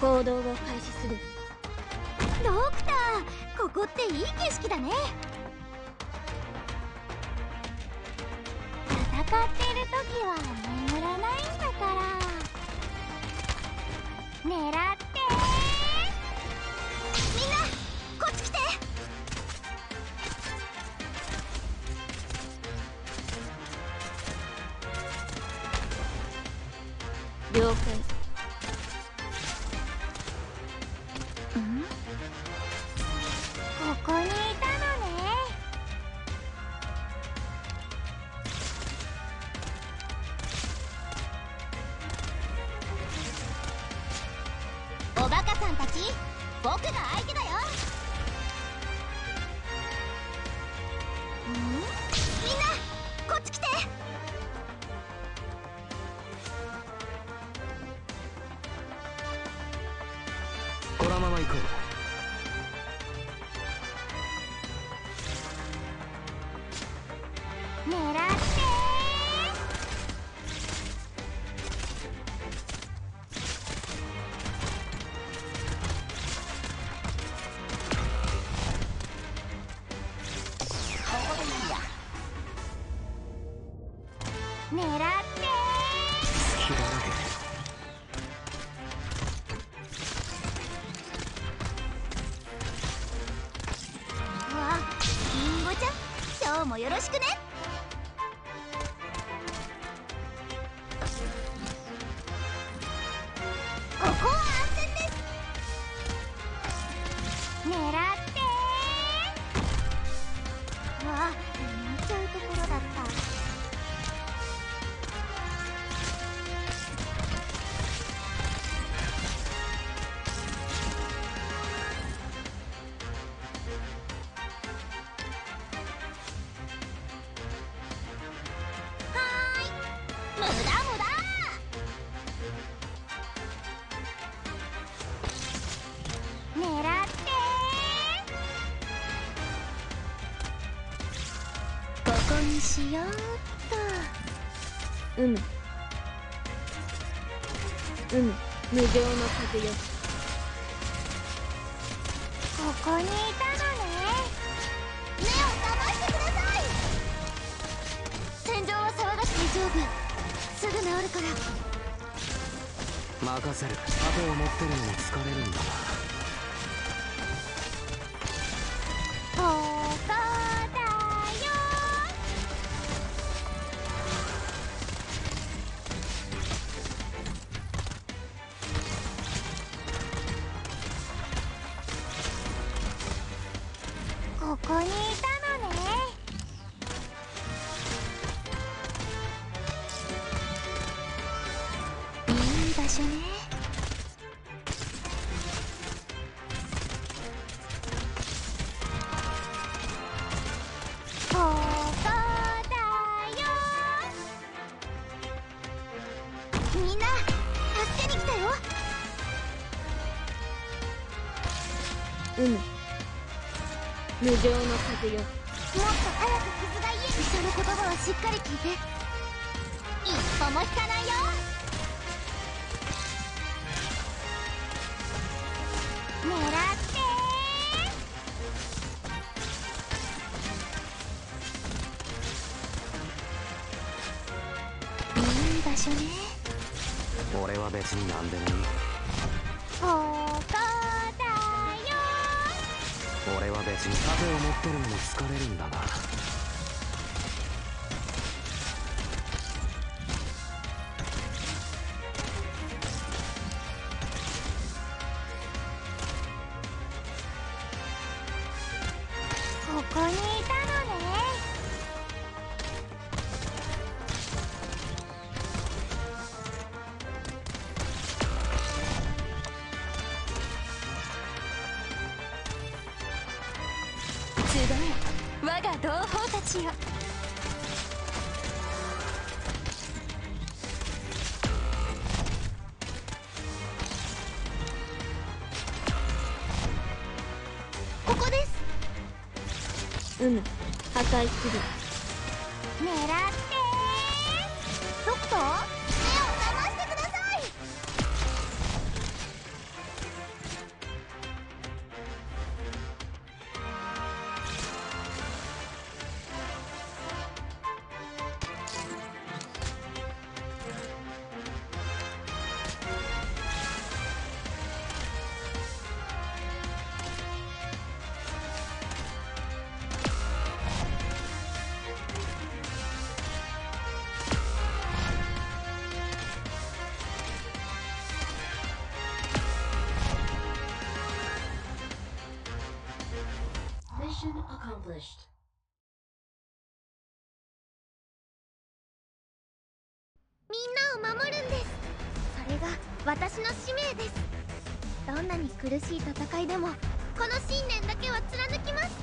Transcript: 行動を開始する。ドクター、ここっていい景色だね。戦ってる時は眠らないんだから狙って。みんなこっち来て。了解。僕が相手だよ。みんなこっち来て。このまま行こう。狙って隙だらけ。わあ、リンゴちゃん、今日もよろしくね。ここは安全です。狙って。わあ、見ちゃうところだった。しよっと。無情の風よ。ここにいたのね。目を覚ましてください。戦場は騒がしい。丈夫、すぐ治るから任せる。盾を持ってるのに疲れるんだな。ここにいたのね。いい場所ね。ここだよ。みんな助けに来たよ。無情の風よ。もっと早く傷が癒える。人の言葉はしっかり聞いて。一歩も引かないよ。狙って。いい場所ね。俺は別に何でもいい。ここ。俺は別に盾を持ってるのに疲れるんだな。ここにいたのね。我が同胞たちよ。ここです。破壊する。狙って。ドクター、目を覚ましてください。established.どんなに苦しい戦いでもこの信念だけは貫きます。